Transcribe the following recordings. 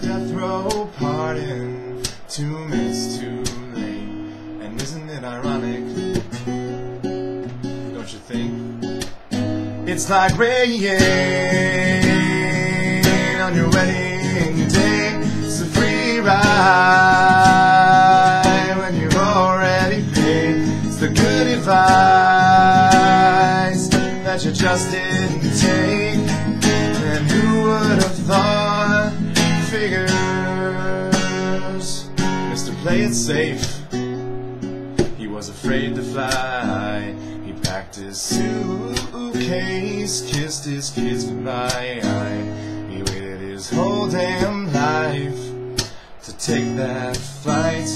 death row pardon. 2 minutes too late. And isn't it ironic? Don't you think? It's like rain on your wedding day. It's a free ride when you've already paid. It's the good advice that you just didn't take. And who would have thought? Figures, Mr. Play It Safe. He was afraid to fly. He packed his suitcase, kissed his kids goodbye. He waited his whole damn life to take that flight.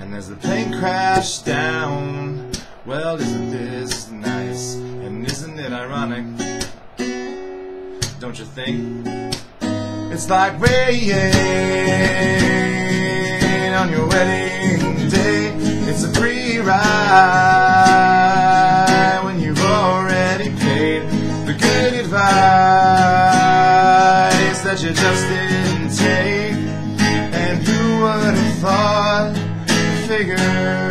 And as the plane crashed down, well, isn't this nice? And isn't it ironic? Don't you think? It's like rain on your wedding day. It's a free ride when you've already paid. The good advice that you just didn't take. And who would have thought? Figures.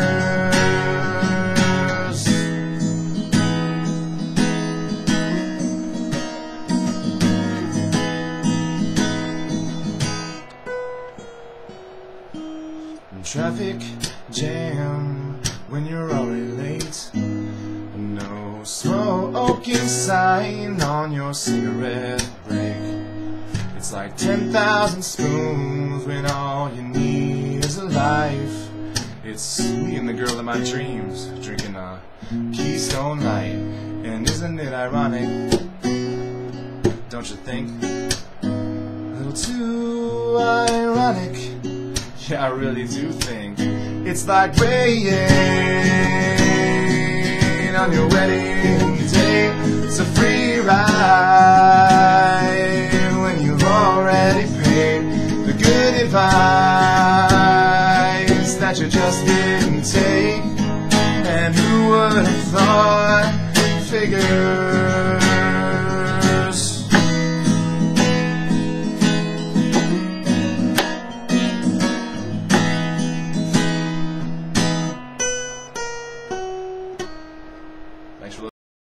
Traffic jam when you're already late. No smoking sign on your cigarette break. It's like 10,000 spoons when all you need is a life. It's me and the girl of my dreams drinking a Keystone Light. And isn't it ironic? Don't you think? A little too ironic. Yeah, I really do think it's like rain on your wedding day. It's a free ride when you've already paid the good advice